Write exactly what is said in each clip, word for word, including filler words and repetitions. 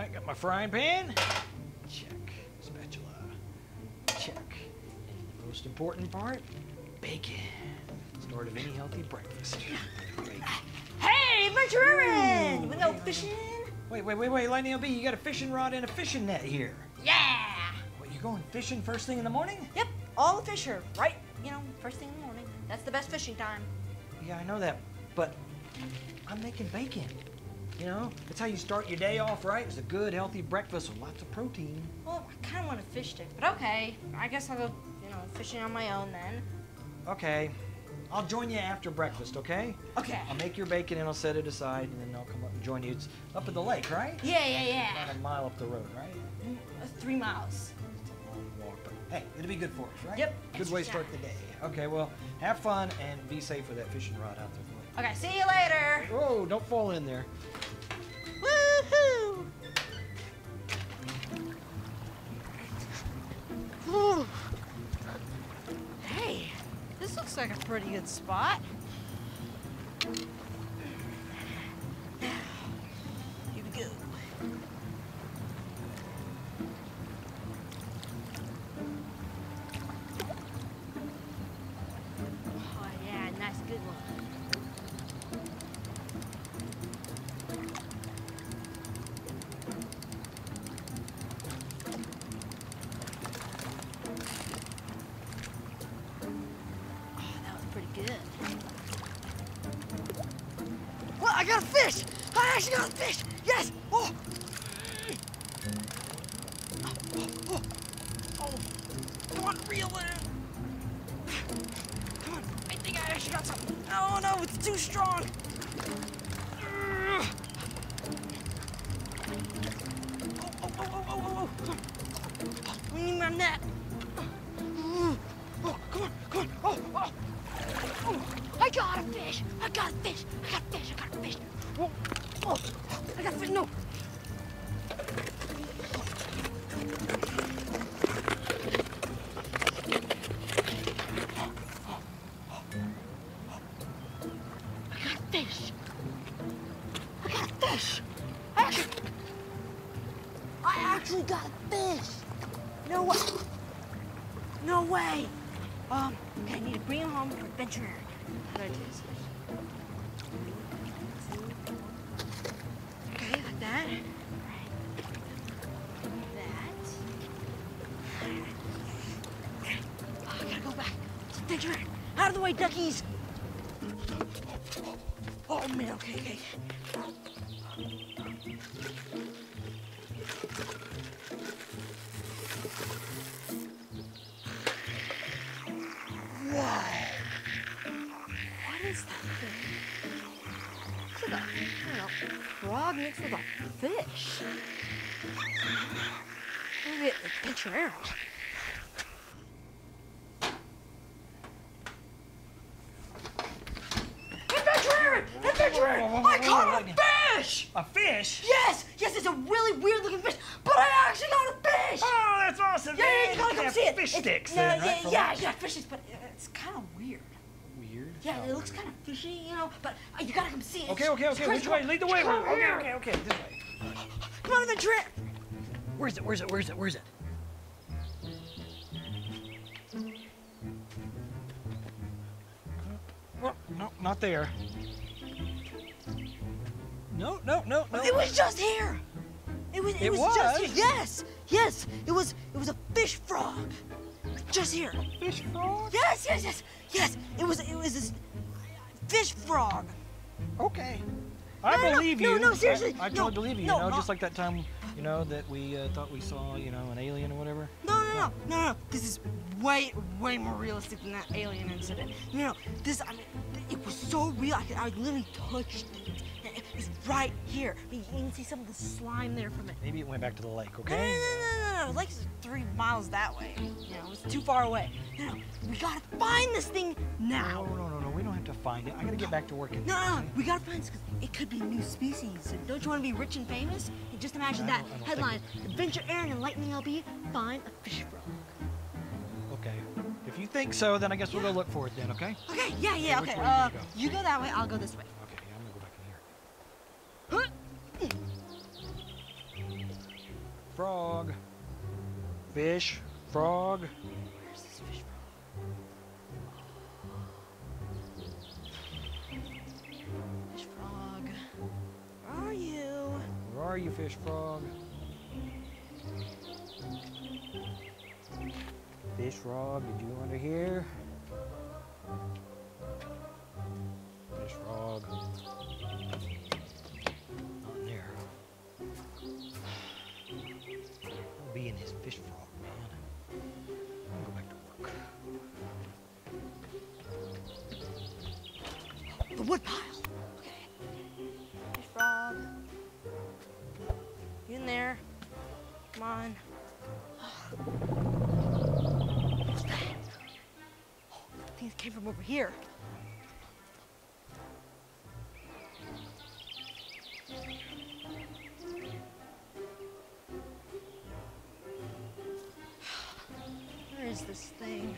Alright, got my frying pan. Check. Spatula. Check. And the most important part, bacon. Start of any healthy breakfast. Bacon. Hey, Butcher Aaron! We go fishing? Wait, wait, wait, wait, Lightning L B, you got a fishing rod and a fishing net here. Yeah! What, you going fishing first thing in the morning? Yep, all the fish are right, you know, first thing in the morning. That's the best fishing time. Yeah, I know that, but I'm making bacon. You know, that's how you start your day off, right? It's a good, healthy breakfast with lots of protein. Well, I kind of want a fish stick, but okay. I guess I'll go, you know, fishing on my own then. Okay. I'll join you after breakfast, okay? Okay. I'll make your bacon and I'll set it aside and then I'll come up and join you. It's up at the lake, right? Yeah, yeah, yeah. About a mile up the road, right? Three miles. It's a long walk, but hey, it'll be good for us, right? Yep. Good way to start the day. Okay, well, have fun and be safe with that fishing rod out there. Okay, see you later. Whoa, don't fall in there. Woohoo! Ooh. Hey, this looks like a pretty good spot. Here we go. Oh yeah, nice good one. Well, I got a fish! I actually got a fish! Yes! Oh! Oh, oh, oh. Come on, reel it in! Come on, I think I actually got something. Oh no, it's too strong! Oh, oh, oh, oh, oh, oh, oh. We need my net! Oh, come on, come on! Oh, oh! Oh, I got a fish! I got a fish! I got a fish! I got a fish! Oh, oh, I got a fish! No! I got a fish! I got a fish! I actually, I actually got a fish! No way! No way! Um, okay, I need to bring him home to Adventure Aaron. How do I do this? Okay, like that. Right. That. Oh, I gotta go back to Adventure Aaron. Out of the way, duckies! Oh, man, okay, okay. It's like a, you know, frog mixed with a fish. Look at the picture arrow. Adventure Aaron! Adventure Aaron! I caught a fish! A fish? Yes! Yes, it's a really weird looking fish, but I actually got a fish! Oh, that's awesome! Yeah, man. Yeah, you gotta come see it! Fish sticks, no, then, yeah, right? Yeah, yeah, fish sticks, but it's kind of weird. Weird? Yeah, it looks kind of fishy, you know, but uh, you gotta come see it. Okay, okay, okay, which way? Lead the way. Come okay, here. okay, okay, this way. Come on, Adventure Aaron. Where's it, where's it, where's it, where's it? Well, no, not there. No, no, no, no. It was just here. It was, it, it was, was just here. Yes, yes, it was, it was a fish frog. Just here. Fish frog? Yes, yes, yes, yes. It was, it was this fish frog. Okay. I no, believe no, you. No, no, seriously. I, I totally no, believe you, no, you know, no. Just like that time, you know, that we uh, thought we saw, you know, an alien or whatever. No, no, no, no, no. This is way, way more realistic than that alien incident. No, no, this, I mean, it was so real. I, I literally touched it. It's right here. I mean, you can see some of the slime there from it. Maybe it went back to the lake, okay? No, no, no, no, no. The lake's three miles that way. You know, it's too far away. No, no, we gotta find this thing now. No, no, no, no, we don't have to find it. I gotta get back to work. No, no, no, we gotta find this because it could be a new species. Don't you want to be rich and famous? And just imagine that headline: Adventure Aaron and Lightning L B find a fish frog. Okay. If you think so, then I guess we'll yeah. go look for it then, okay? Okay, yeah, yeah, okay. okay. Uh, go? You go that way, I'll go this way. Okay, I'm gonna go back in here. Huh? frog. Fish, frog. Where's this fish frog? Fish frog. Where are you? Where are you, fish frog? Fish frog, did you under here? Fish frog. Not there. I'll be in his fish frog, man. I'm gonna go back to work. Oh, the wood pile! Okay. Fish frog. You in there? Come on. What's that? Oh, things came from over here. Where is this thing?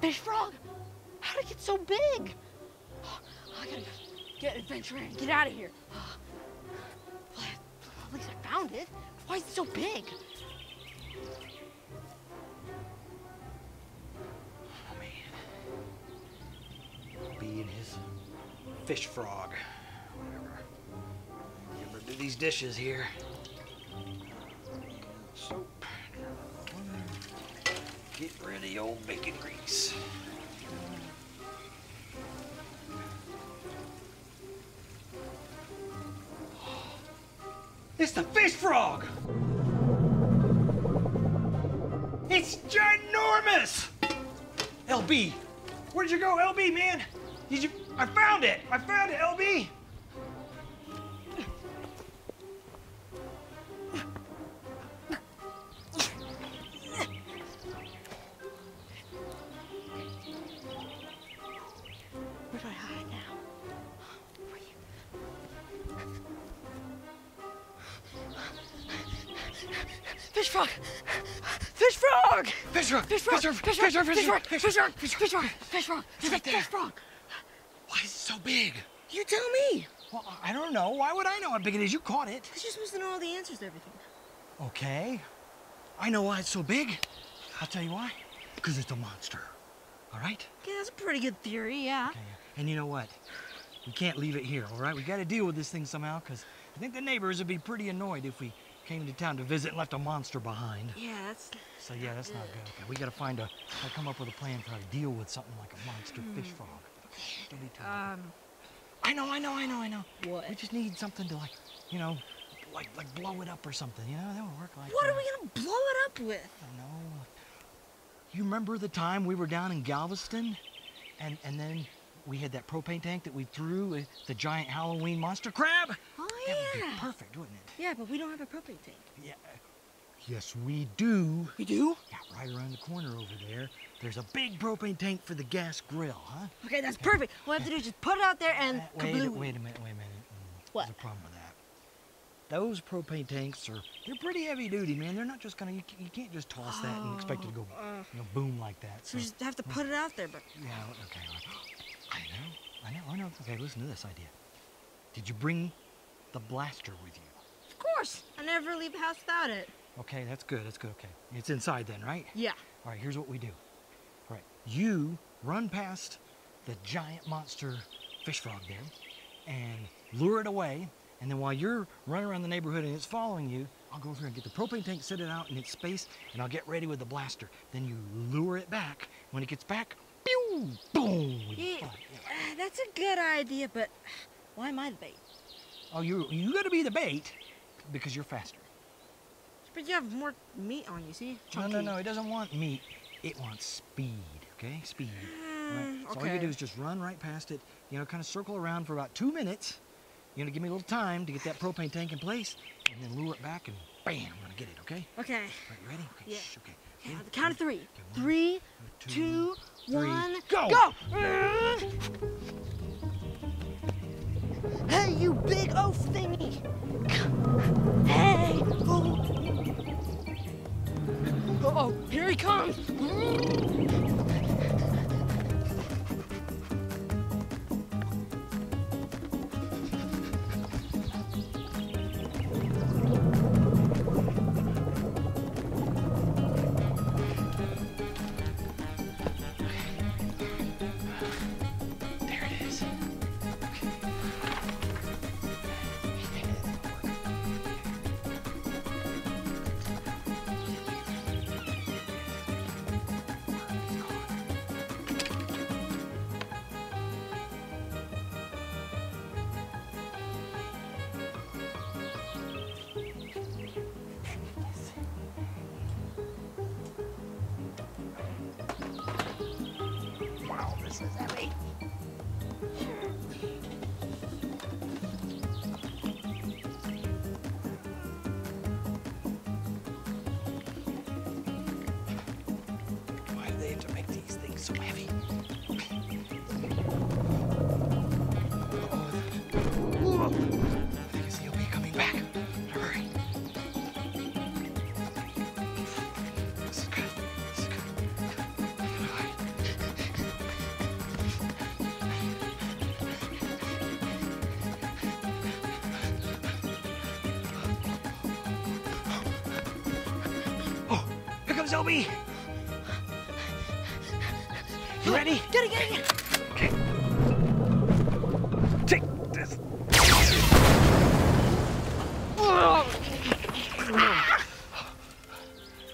Fish frog? How did it get so big? Oh, I gotta get adventuring and get out of here. Oh, well, at least I found it. Why is it so big? Oh man. He'll be in his fish frog. Whatever. Never do these dishes here. Soap. Get rid of the old bacon grease. It's the fish frog! It's ginormous! L B, where'd you go, L B, man? Did you? I found it! I found it, L B! Fish frog! Fish frog! Fish frog! Fish frog! Fish frog! Fish frog! Fish frog! Fish frog! Fish frog! Fish frog! Why is it so big? You tell me! Well, I don't know. Why would I know how big it is? You caught it. Because you're supposed to know all the answers to everything. Okay. I know why it's so big. I'll tell you why. Because it's a monster. All right? Okay, that's a pretty good theory, yeah. Okay, yeah. And you know what? We can't leave it here, all right? We got to deal with this thing somehow, because I think the neighbors would be pretty annoyed if we came to town to visit and left a monster behind. Yeah, that's So yeah, that's good. not good. Okay, we gotta find a, gotta come up with a plan for how to deal with something like a monster mm. fish frog. Don't be tired. Um, I know, I know, I know, I know. What? We just need something to like, you know, like like blow it up or something, you know? That would work like What that. are we gonna blow it up with? I don't know. You remember the time we were down in Galveston? And, and then we had that propane tank that we threw at the giant Halloween monster crab? That would be perfect, wouldn't it? Yeah, but we don't have a propane tank. Yeah. Yes, we do. We do? Yeah, right around the corner over there, there's a big propane tank for the gas grill, huh? Okay, that's okay. perfect. What we have to do is just put it out there and uh, wait, wait a minute, wait a minute. What? There's a problem with that. Those propane tanks are, they're pretty heavy duty, man. They're not just gonna, you, you can't just toss oh, that and expect it to go uh, you know, boom like that. So you just have to put it out there, but. Yeah, okay. I know, I know, I know. Okay, listen to this idea. Did you bring the blaster with you? Of course. I never leave the house without it. Okay, that's good. That's good. Okay. It's inside then, right? Yeah. All right, here's what we do. All right. You run past the giant monster fish frog there and lure it away. And then while you're running around the neighborhood and it's following you, I'll go over here and get the propane tank, set it out in its space, and I'll get ready with the blaster. Then you lure it back. When it gets back, pew, boom. Yeah, yeah. Uh, that's a good idea, but why am I the bait? Oh, you you gotta be the bait because you're faster. But you have more meat on you, see? Chunky. No, no, no, it doesn't want meat. It wants speed, okay? Speed. Mm, right? So okay. all you gotta do is just run right past it, you know, kind of circle around for about two minutes. You're gonna give me a little time to get that propane tank in place, and then lure it back, and bam, I'm gonna get it, okay? Okay. All right, ready? Okay, yeah. Shh, okay. Yeah, ready? The count of three. Okay, one, three, two, two one, go! Go! Hey, you big oaf thingy! Hey! Oh! Uh oh, here he comes! this was that way. Why do they have to make these things so heavy? L B, you ready? Get it, get it, get it. Okay. Take this.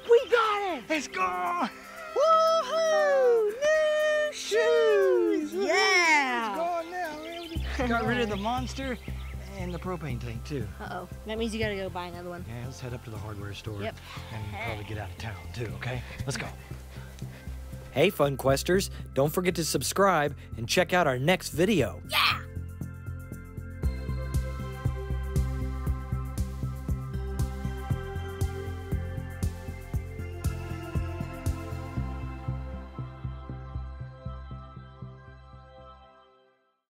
We got it. Let's go. Woohoo! New shoes. Yeah. It's gone now. Got rid of the monster and the propane tank too. Uh-oh. That means you gotta go buy another one. Yeah, let's head up to the hardware store. Yep. And probably get out of town too, okay? Let's go. Hey, FunQuesters. Don't forget to subscribe and check out our next video. Yeah!